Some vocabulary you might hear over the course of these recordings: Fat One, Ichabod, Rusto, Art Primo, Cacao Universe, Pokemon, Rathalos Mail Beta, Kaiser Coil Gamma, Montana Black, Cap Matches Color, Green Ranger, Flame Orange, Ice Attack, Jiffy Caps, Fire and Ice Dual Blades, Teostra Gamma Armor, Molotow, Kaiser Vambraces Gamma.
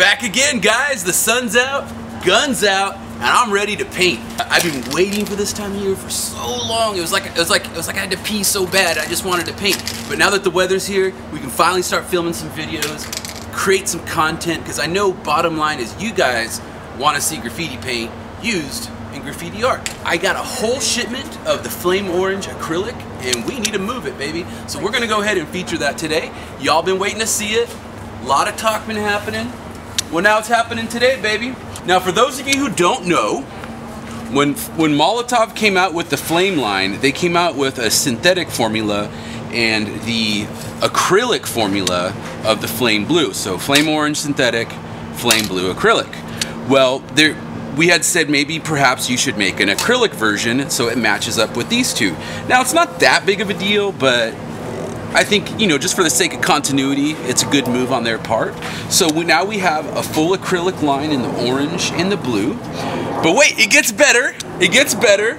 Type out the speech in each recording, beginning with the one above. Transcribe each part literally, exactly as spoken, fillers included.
back again, guys. The sun's out, guns out, and I'm ready to paint. I've been waiting for this time of year for so long. It was like it was like it was like I had to pee so bad. I just wanted to paint. But now that the weather's here, we can finally start filming some videos, create some content, because I know bottom line is you guys want to see graffiti paint used in graffiti art. I got a whole shipment of the Flame Orange acrylic, and we need to move it, baby. So we're gonna go ahead and feature that today. Y'all been waiting to see it. A lot of talk been happening. Well, now it's happening today, baby. Now, for those of you who don't know, when when Molotov came out with the Flame line, they came out with a synthetic formula and the acrylic formula of the Flame Blue. So Flame Orange synthetic, Flame Blue acrylic. Well, there we had said maybe perhaps you should make an acrylic version so it matches up with these two. Now, it's not that big of a deal, but I think, you know, just for the sake of continuity, it's a good move on their part. So we, now we have a full acrylic line in the orange and the blue. But wait, it gets better. It gets better.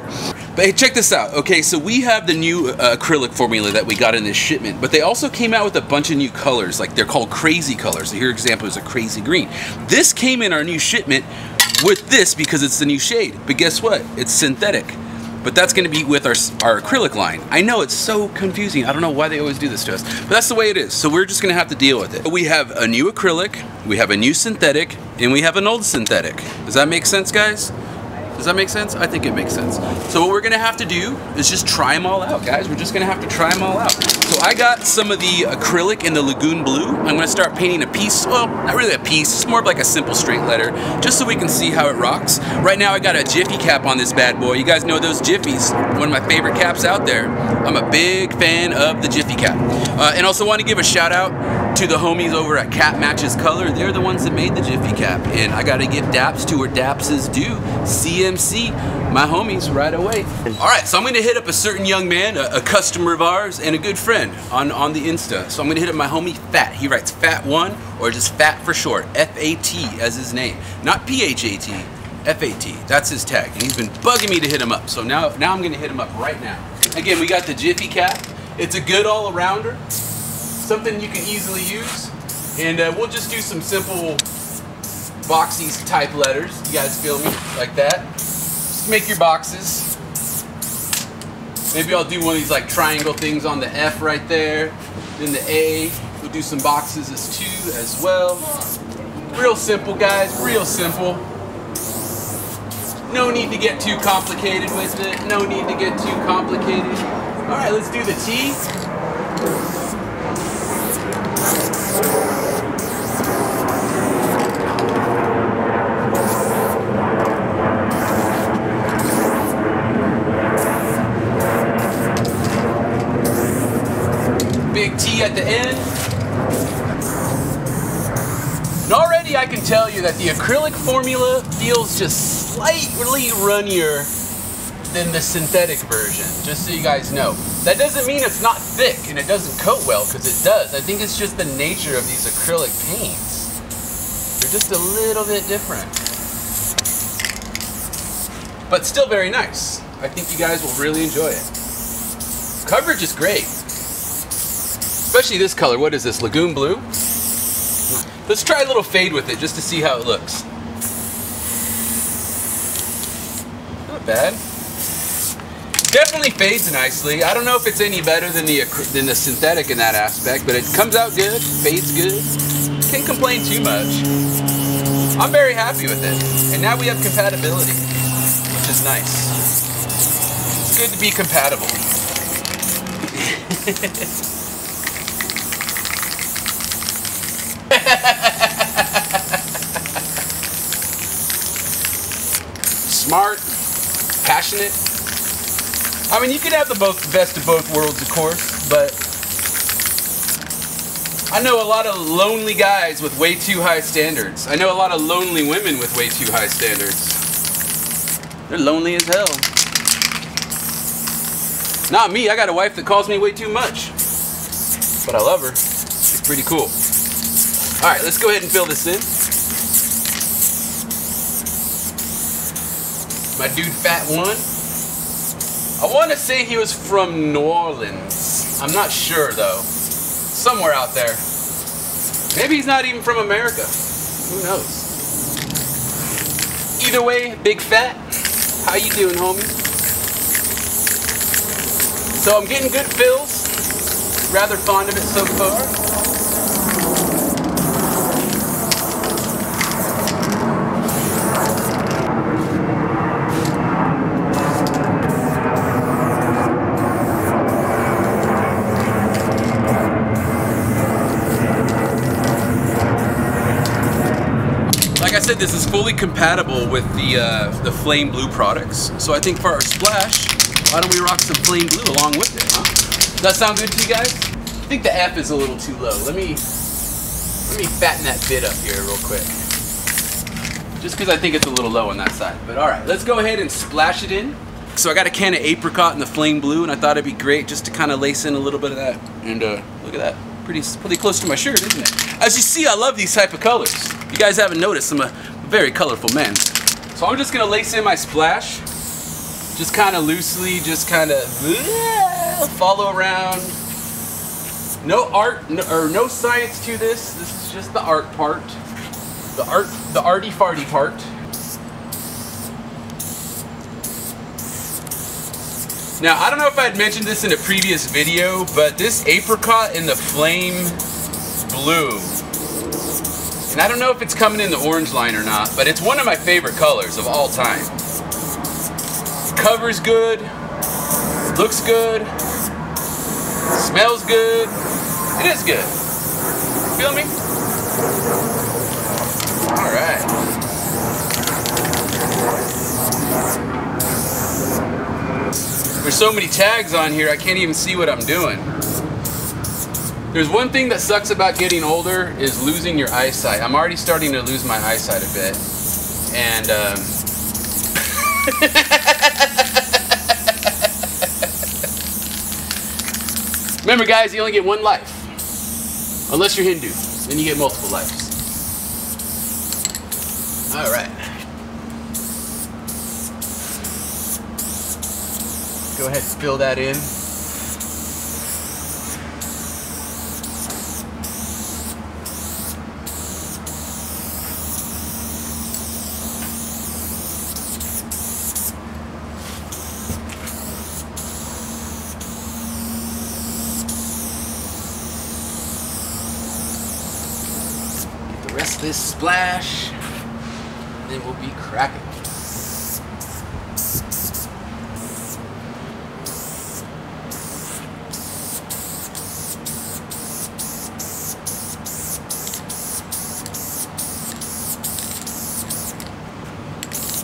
But hey, check this out. Okay, so we have the new uh, acrylic formula that we got in this shipment, but they also came out with a bunch of new colors. Like, they're called crazy colors. So here, example, is a crazy green. This came in our new shipment with this because it's the new shade. But guess what? It's synthetic. But that's gonna be with our, our acrylic line. I know it's so confusing. I don't know why they always do this to us, but that's the way it is. So we're just gonna have to deal with it. We have a new acrylic, we have a new synthetic, and we have an old synthetic. Does that make sense, guys? Does that make sense? I think it makes sense. So what we're gonna have to do is just try them all out, guys. We're just gonna have to try them all out. So I got some of the acrylic in the Lagoon Blue. I'm gonna start painting a piece, well, not really a piece, it's more of like a simple straight letter, just so we can see how it rocks. Right now I got a Jiffy Cap on this bad boy. You guys know those Jiffies, one of my favorite caps out there. I'm a big fan of the Jiffy Cap. Uh, and also wanna give a shout out to the homies over at Cap Matches Color. They're the ones that made the Jiffy Cap, and I gotta give daps to where daps is due. C M C, my homies, right away. All right, so I'm gonna hit up a certain young man, a, a customer of ours, and a good friend on, on the Insta. So I'm gonna hit up my homie Fat. He writes Fat One, or just Fat for short, F A T as his name. Not P H A T, F A T, that's his tag. And he's been bugging me to hit him up, so now, now I'm gonna hit him up right now. Again, we got the Jiffy Cap. It's a good all-arounder. Something you can easily use, and uh, we'll just do some simple boxy type letters. You guys feel me? Like that. Just make your boxes. Maybe I'll do one of these like triangle things on the F right there, then the A. We'll do some boxes as two as well. Real simple, guys, real simple. No need to get too complicated with it. No need to get too complicated. All right, let's do the T. Big T at the end. And already I can tell you that the acrylic formula feels just slightly runnier than the synthetic version, just so you guys know. That doesn't mean it's not thick and it doesn't coat well, because it does. I think it's just the nature of these acrylic paints. They're just a little bit different. But still very nice. I think you guys will really enjoy it. Coverage is great. Especially this color. What is this, Lagoon Blue? Let's try a little fade with it just to see how it looks. Not bad. Definitely fades nicely. I don't know if it's any better than the than the synthetic in that aspect, but it comes out good, fades good. Can't complain too much. I'm very happy with it. And now we have compatibility, which is nice. It's good to be compatible. Smart, passionate. I mean, you could have the both, best of both worlds, of course, but I know a lot of lonely guys with way too high standards. I know a lot of lonely women with way too high standards. They're lonely as hell. Not me. I got a wife that calls me way too much, but I love her. She's pretty cool. All right, let's go ahead and fill this in. My dude, Fat One. I want to say he was from New Orleans. I'm not sure, though. Somewhere out there. Maybe he's not even from America. Who knows? Either way, Big Fat, how you doing, homie? So I'm getting good fills. Rather fond of it so far. This is fully compatible with the uh, the Flame Blue products, so I think for our splash, why don't we rock some Flame Blue along with it, huh? Does that sound good to you guys? I think the F is a little too low. Let me let me fatten that bit up here real quick, just because I think it's a little low on that side. But all right, let's go ahead and splash it in. So I got a can of apricot in the Flame Blue, and I thought it'd be great just to kind of lace in a little bit of that. And uh, look at that, pretty pretty close to my shirt, isn't it? As you see, I love these type of colors. You guys haven't noticed, I'm a very colorful man. So I'm just gonna lace in my splash, just kind of loosely, just kind of follow around. No art no, or no science to this. This is just the art part, the art, the arty farty part. Now I don't know if I had mentioned this in a previous video, but this apricot in the Flame Blue. And I don't know if it's coming in the orange line or not, but it's one of my favorite colors of all time. Covers good, looks good, smells good, it is good. Feel me? All right. There's so many tags on here, I can't even see what I'm doing. There's one thing that sucks about getting older is losing your eyesight. I'm already starting to lose my eyesight a bit. And, um... remember guys, you only get one life. Unless you're Hindu, then you get multiple lives. All right. Go ahead and spill that in. This splash, and then we'll be cracking.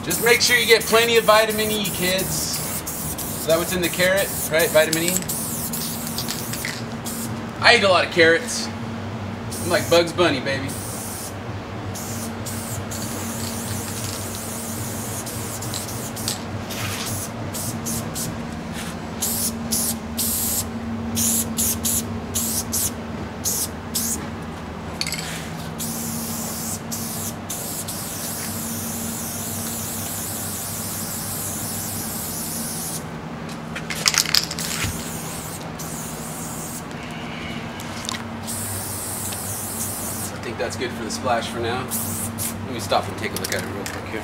Just make sure you get plenty of vitamin E, kids. Is that what's in the carrot, right? Vitamin E? I eat a lot of carrots. I'm like Bugs Bunny, baby. That's good for the splash for now. Let me stop and take a look at it real quick here.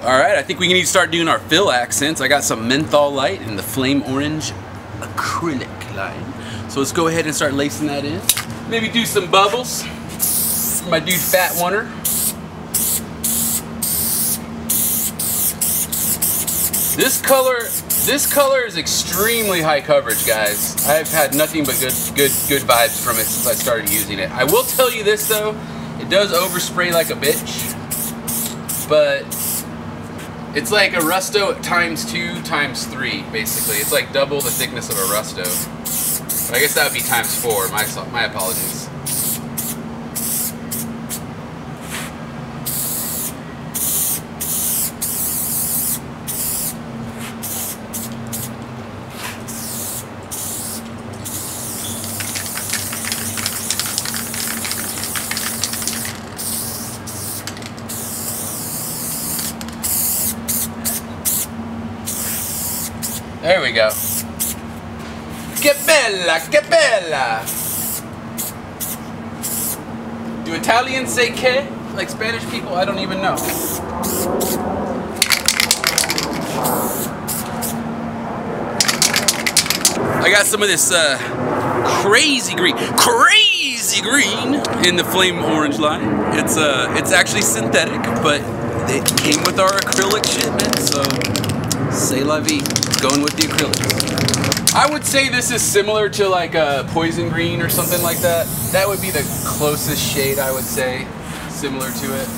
All right, I think we need to start doing our fill accents. I got some menthol light and the Flame Orange acrylic line. So let's go ahead and start lacing that in. Maybe do some bubbles for my dude Fat Oneer. This color, this color is extremely high coverage, guys. I've had nothing but good, good, good vibes from it since I started using it. I will tell you this though, it does overspray like a bitch, but It's like a Rusto times two times three, basically. It's like double the thickness of a Rusto. But I guess that would be times four. My, my apologies. There we go. Che bella, che bella! Do Italians say che? Like Spanish people? I don't even know. I got some of this uh, crazy green, crazy green in the Flame Orange line. It's uh, it's actually synthetic, but it came with our acrylic shipment, so c'est la vie. Going with the acrylics. I would say this is similar to like a poison green or something like that. That would be the closest shade I would say, similar to it.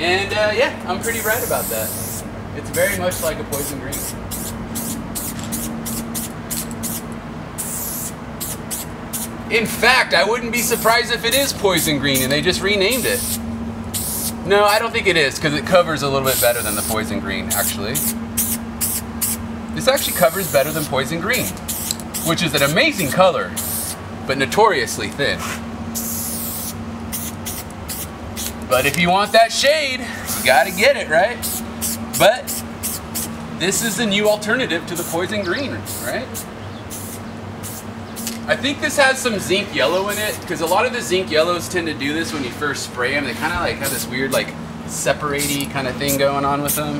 And uh, yeah, I'm pretty right about that. It's very much like a poison green. In fact, I wouldn't be surprised if it is poison green and they just renamed it. No, I don't think it is, because it covers a little bit better than the poison green, actually. This actually covers better than poison green, which is an amazing color, but notoriously thin. But if you want that shade, you gotta get it, right? But this is the new alternative to the poison green, right? I think this has some zinc yellow in it, because a lot of the zinc yellows tend to do this when you first spray them. They kind of like have this weird like separate-y kind of thing going on with them.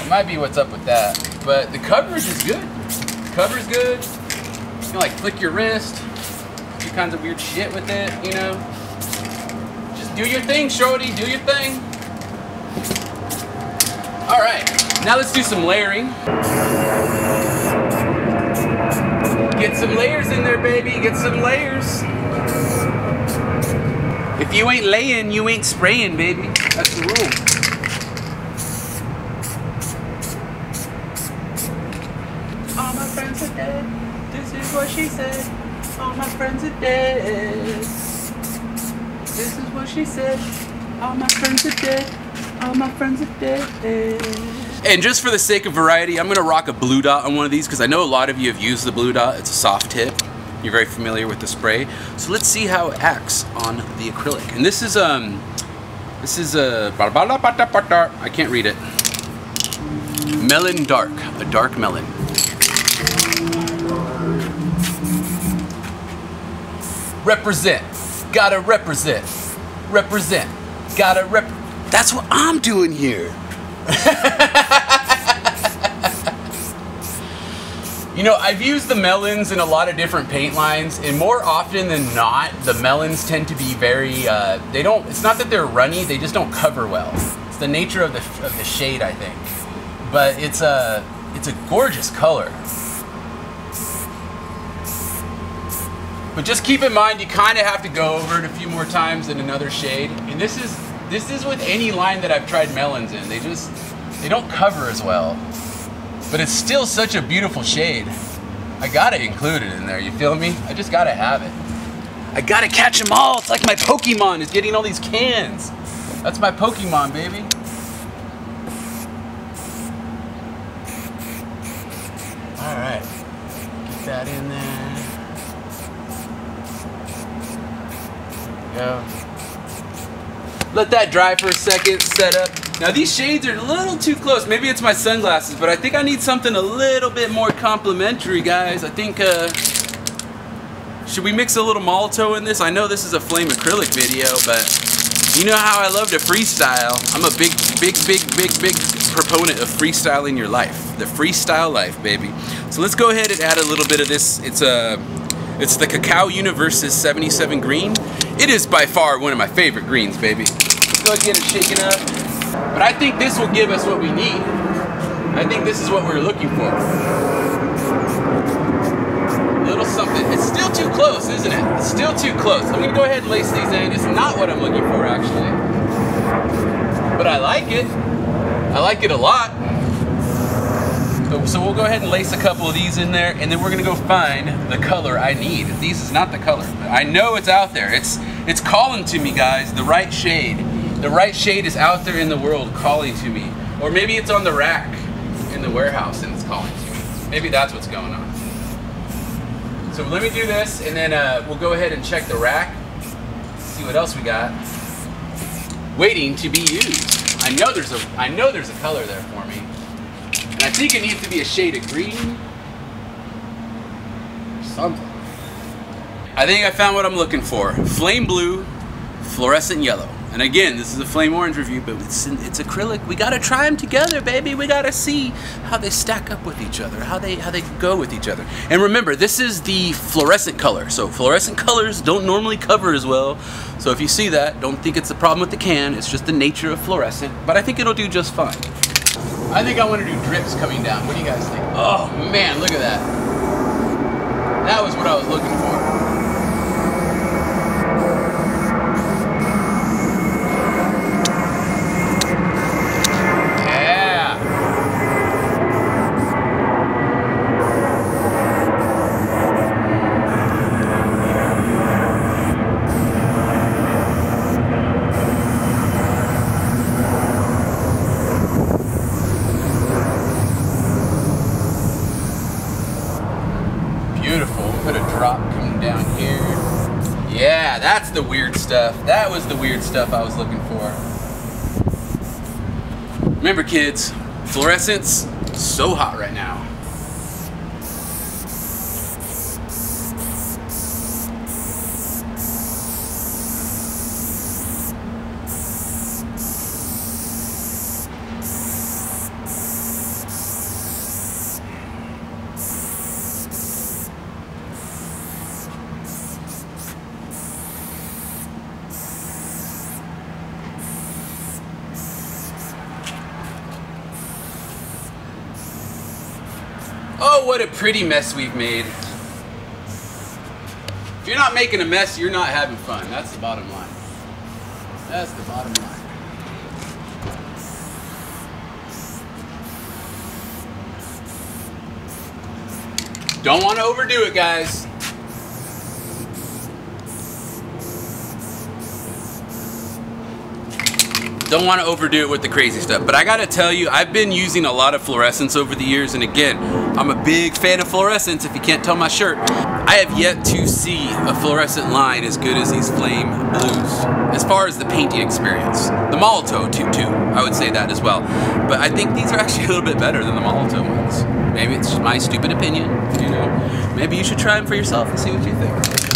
It might be what's up with that, but the coverage is good. The cover's good. You can like flick your wrist, do kinds of weird shit with it, you know. Just do your thing, shorty, do your thing. All right, now let's do some layering. Get some layers in there, baby. Get some layers. If you ain't laying, you ain't spraying, baby. That's the rule. All my friends are dead. This is what she said. All my friends are dead. This is what she said. All my friends are dead. All my friends are dead. And just for the sake of variety, I'm gonna rock a blue dot on one of these because I know a lot of you have used the blue dot. It's a soft tip. You're very familiar with the spray. So let's see how it acts on the acrylic. And this is um, this is a I can't read it. Melon Dark, a dark melon. Represent, gotta represent, represent, gotta rep. That's what I'm doing here. You know, I've used the melons in a lot of different paint lines, and more often than not, the melons tend to be very, uh, they don't, it's not that they're runny, they just don't cover well. It's the nature of the, of the shade, I think. But it's a, it's a gorgeous color. But just keep in mind, you kind of have to go over it a few more times in another shade, and this is, This is with any line that I've tried melons in. They just, they don't cover as well. But it's still such a beautiful shade. I gotta include it in there, you feel me? I just gotta have it. I gotta catch them all. It's like my Pokemon is getting all these cans. That's my Pokemon, baby. All right, get that in there. There we go. Let that dry for a second, set up. Now these shades are a little too close. Maybe it's my sunglasses, but I think I need something a little bit more complimentary, guys. I think, uh, should we mix a little Molotow in this? I know this is a flame acrylic video, but you know how I love to freestyle. I'm a big, big, big, big, big proponent of freestyling your life. The freestyle life, baby. So let's go ahead and add a little bit of this. It's a, it's the Cacao Universe's seventy-seven green. It is by far one of my favorite greens, baby. Go get it shaken up. But I think this will give us what we need. I think this is what we're looking for. A little something. It's still too close, isn't it? It's still too close. I'm gonna go ahead and lace these in. It's not what I'm looking for, actually. but I like it. I like it a lot. So we'll go ahead and lace a couple of these in there, and then we're gonna go find the color I need. These is not the color, but I know it's out there. It's it's calling to me, guys, the right shade. The right shade is out there in the world calling to me. Or maybe it's on the rack in the warehouse and it's calling to me. Maybe that's what's going on. So let me do this, and then uh, we'll go ahead and check the rack, see what else we got. Waiting to be used. I know there's a, I know there's a color there for me. And I think it needs to be a shade of green or something. I think I found what I'm looking for. Flame blue, fluorescent yellow. And again, this is a Flame Orange review, but it's, it's acrylic. We gotta try them together, baby. We gotta see how they stack up with each other, how they, how they go with each other. And remember, this is the fluorescent color. So fluorescent colors don't normally cover as well. So if you see that, don't think it's a problem with the can. It's just the nature of fluorescent, but I think it'll do just fine. I think I want to do drips coming down. What do you guys think? Oh man, look at that. That was what I was looking for. Yeah. That's the weird stuff. That was the weird stuff I was looking for. Remember, kids, fluorescence, so hot right now. Oh, what a pretty mess we've made. If you're not making a mess, you're not having fun. That's the bottom line. That's the bottom line. Don't want to overdo it, guys. Don't want to overdo it with the crazy stuff, but I gotta tell you, I've been using a lot of fluorescence over the years, and again, I'm a big fan of fluorescence, if you can't tell my shirt. I have yet to see a fluorescent line as good as these Flame Blues, as far as the painting experience. The Molotow too, too, I would say that as well, but I think these are actually a little bit better than the Molotow ones. Maybe it's just my stupid opinion, you know. Maybe you should try them for yourself and see what you think.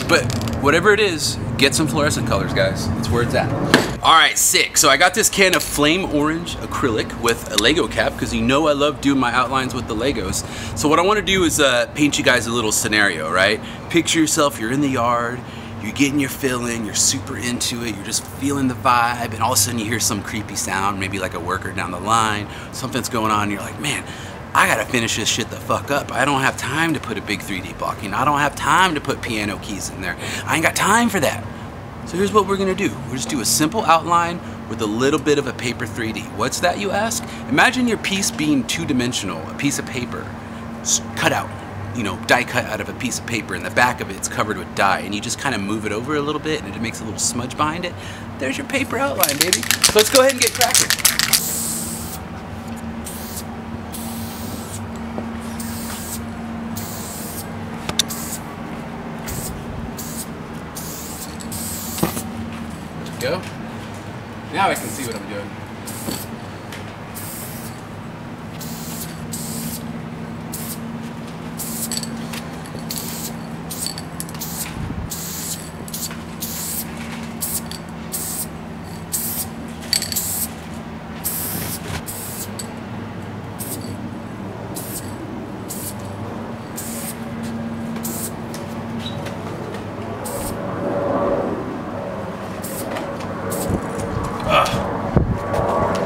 But whatever it is, get some fluorescent colors, guys. That's where it's at. All right, sick. So I got this can of Flame Orange acrylic with a Lego cap, because you know I love doing my outlines with the Legos. So what I want to do is uh, paint you guys a little scenario, right? Picture yourself, you're in the yard, you're getting your fill in, you're super into it, you're just feeling the vibe, and all of a sudden you hear some creepy sound, maybe like a worker down the line, something's going on, and you're like, man, I gotta finish this shit the fuck up. I don't have time to put a big three D blocking. I don't have time to put piano keys in there. I ain't got time for that. So here's what we're gonna do. We'll just do a simple outline with a little bit of a paper three D. What's that, you ask? Imagine your piece being two-dimensional, a piece of paper cut out, you know, die cut out of a piece of paper, and the back of it's covered with dye, and you just kind of move it over a little bit and it makes a little smudge behind it. There's your paper outline, baby. So let's go ahead and get cracking. Go. Now I can see what I'm doing.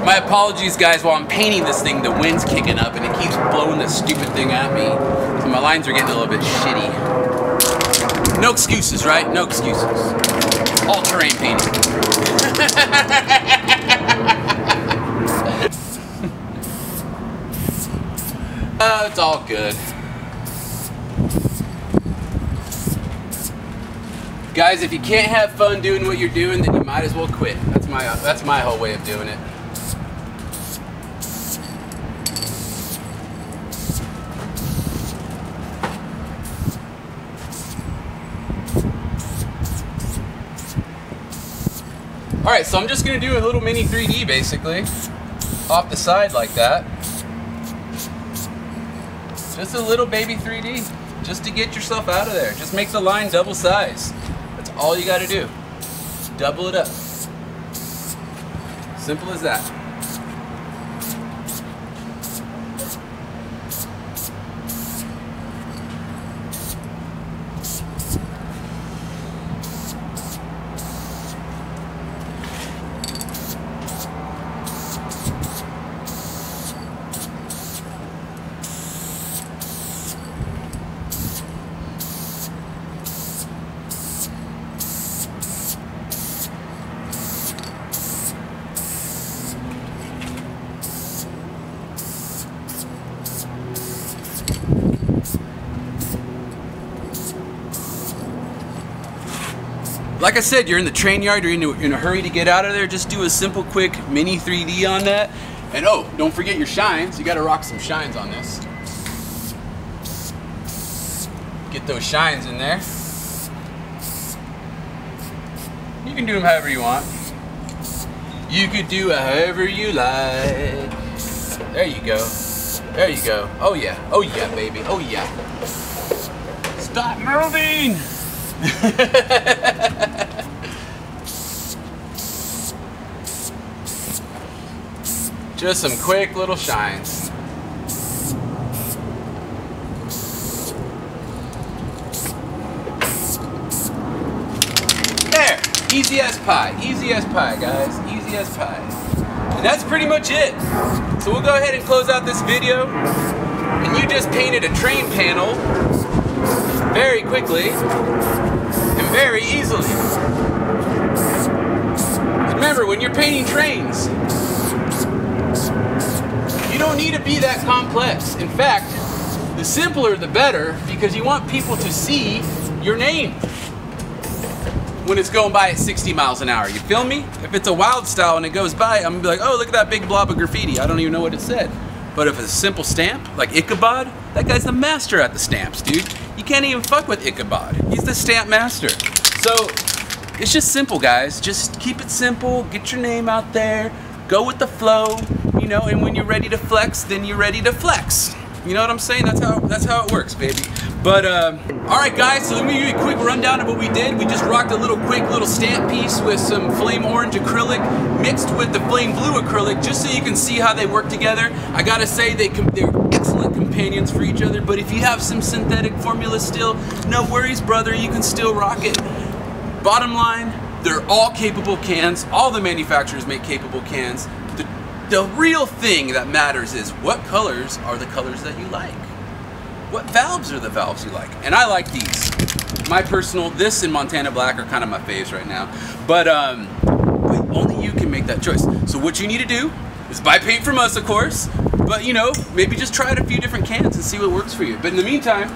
My apologies, guys, while I'm painting this thing, the wind's kicking up and it keeps blowing this stupid thing at me. So my lines are getting a little bit shitty. No excuses, right? No excuses. All-terrain painting. It's all good. Guys, if you can't have fun doing what you're doing, then you might as well quit. That's my that's my whole way of doing it. All right, so I'm just gonna do a little mini three D basically, off the side like that. Just a little baby three D, just to get yourself out of there. Just make the line double size. All you gotta do, double it up. Simple as that. Like I said, you're in the train yard, you're in a, in a hurry to get out of there, just do a simple, quick mini three D on that. And oh, don't forget your shines. You gotta rock some shines on this. Get those shines in there. You can do them however you want. You could do it however you like. There you go. There you go. Oh yeah, oh yeah, baby, oh yeah. Stop moving! Just some quick little shines. There! Easy as pie. Easy as pie, guys. Easy as pie. And that's pretty much it. So we'll go ahead and close out this video. And you just painted a train panel very quickly and very easily. Remember, when you're painting trains, you don't need to be that complex. In fact, the simpler the better, because you want people to see your name when it's going by at sixty miles an hour. You feel me? If it's a wild style and it goes by, I'm gonna be like, oh, look at that big blob of graffiti. I don't even know what it said. But if it's a simple stamp, like Ichabod, that guy's the master at the stamps, dude. You can't even fuck with Ichabod. He's the stamp master. So it's just simple, guys. Just keep it simple. Get your name out there. Go with the flow, you know, and when you're ready to flex, then you're ready to flex. You know what I'm saying? That's how that's how it works, baby. But, um, all right, guys, so let me give you a quick rundown of what we did. We just rocked a little quick little stamp piece with some flame orange acrylic mixed with the flame blue acrylic, just so you can see how they work together. I gotta say, they com they're excellent companions for each other, but if you have some synthetic formula still, no worries, brother, you can still rock it. Bottom line, they're all capable cans. All the manufacturers make capable cans. The, the real thing that matters is what colors are the colors that you like. What valves are the valves you like? And I like these. My personal, this and Montana Black are kind of my faves right now. But um, only you can make that choice. So what you need to do is buy paint from us, of course. But you know, maybe just try out a few different cans and see what works for you. But in the meantime,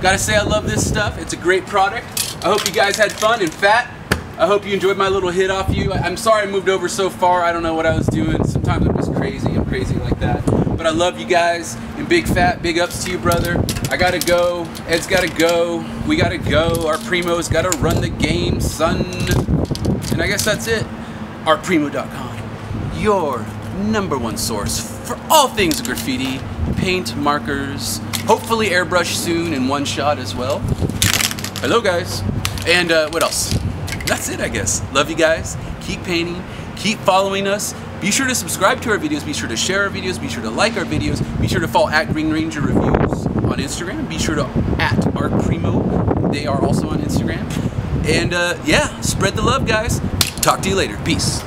gotta say I love this stuff. It's a great product. I hope you guys had fun. In fact, I hope you enjoyed my little hit off you. I'm sorry I moved over so far. I don't know what I was doing. Sometimes I'm just crazy. I'm crazy like that. But I love you guys. And big fat, big ups to you, brother. I gotta go. Ed's gotta go. We gotta go. Our Primo's gotta run the game, son. And I guess that's it. Art Primo dot com, your number one source for all things graffiti, paint, markers, hopefully airbrush soon in one shot as well. Hello, guys. And uh, what else? That's it, I guess. Love you guys. Keep painting. Keep following us. Be sure to subscribe to our videos. Be sure to share our videos. Be sure to like our videos. Be sure to follow at Green Ranger Reviews on Instagram. Be sure to at Art Primo. They are also on Instagram. And uh, yeah, spread the love, guys. Talk to you later. Peace.